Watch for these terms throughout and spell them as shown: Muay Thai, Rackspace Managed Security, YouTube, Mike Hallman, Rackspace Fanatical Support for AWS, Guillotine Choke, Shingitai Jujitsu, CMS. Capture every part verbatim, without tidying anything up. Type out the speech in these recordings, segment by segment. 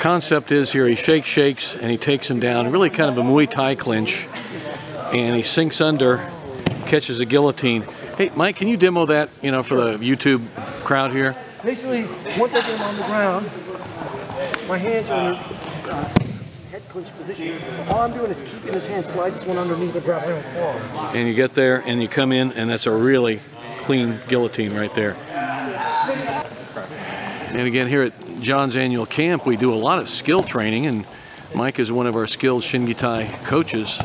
concept is here, he shakes, shakes, and he takes him down. Really kind of a Muay Thai clinch. And he sinks under, catches a guillotine. Hey, Mike, can you demo that, you know, for the YouTube crowd here? Basically, once I get him on the ground, my hands are in the uh, head clinch position. All I'm doing is keeping his hand, slide this one underneath and drop it on the floor. And you get there, and you come in, and that's a really clean guillotine right there. And again, here at John's annual camp, we do a lot of skill training, and Mike is one of our skilled Shingitai coaches.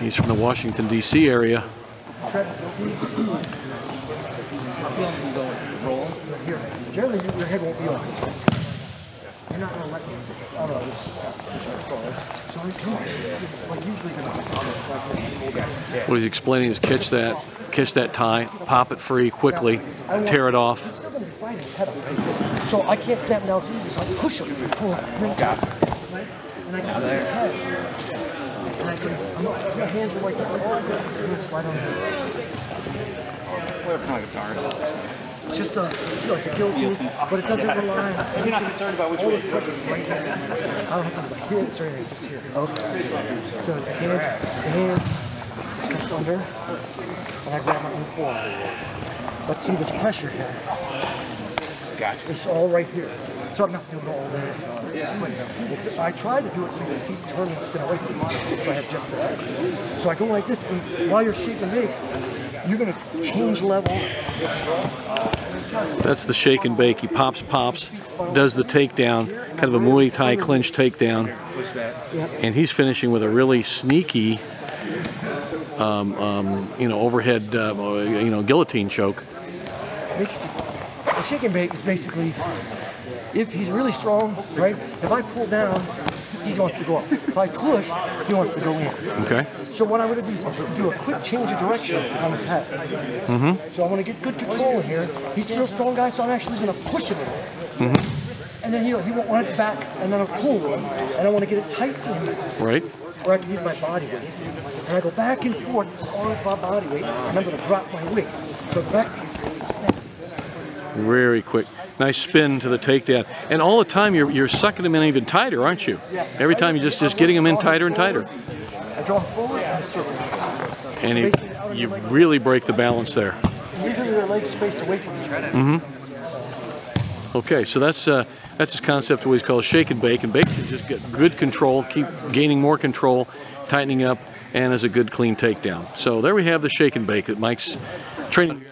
He's from the Washington, D C area. Generally, your head won't be on. You're not going to let me. Oh, no, this is so come on. Like, usually going to. What he's explaining is catch that, catch that tie, pop it free quickly, tear it off. He's still going to be fighting his head up. So I can't snap now, it's easy, so I push him. Pull him. Right? And I got his head. It's just a, it's like a guillotine, but it doesn't rely on. You're not concerned about which way. I don't have to look here, it's right here, just here. Okay. So the hand, the hand just comes under, and I grab my own forearm. Let's see this pressure here. Gotcha. It's all right here. So I'm not doing all this. It's, I try to do it so your feet turn and spin away from the monitor, so I have just that. So I go like this, and while you're shaking bake, you're going to change level. That's the shake and bake. He pops, pops, does the takedown, kind of a Muay Thai clinch takedown. And he's finishing with a really sneaky, um, um, you know, overhead, uh, you know, guillotine choke. The shake and bake is basically... If he's really strong, right? If I pull down, he wants to go up. If I push, he wants to go in. Okay. So what I'm going to do is do a quick change of direction on his head. Mm-hmm. So I want to get good control in here. He's a real strong guy, so I'm actually going to push him in. Mm-hmm. And then he, he won't want it back, and then I'll pull him. And I want to get it tight for him. Right. Or I can use my body weight. And I go back and forth on my body weight, and I'm going to drop my weight. So back. Very quick. Nice spin to the takedown. And all the time you're, you're sucking them in even tighter, aren't you? Yes. Every time you're just, just getting them in tighter and tighter. I draw forward and I circle. And it, you really break the balance there. Usually their legs space away from each other. Mm-hmm. Okay, so that's uh, that's his concept of what he's called shake and bake. And bake is just get good control, keep gaining more control, tightening up, and as a good clean takedown. So there we have the shake and bake that Mike's training.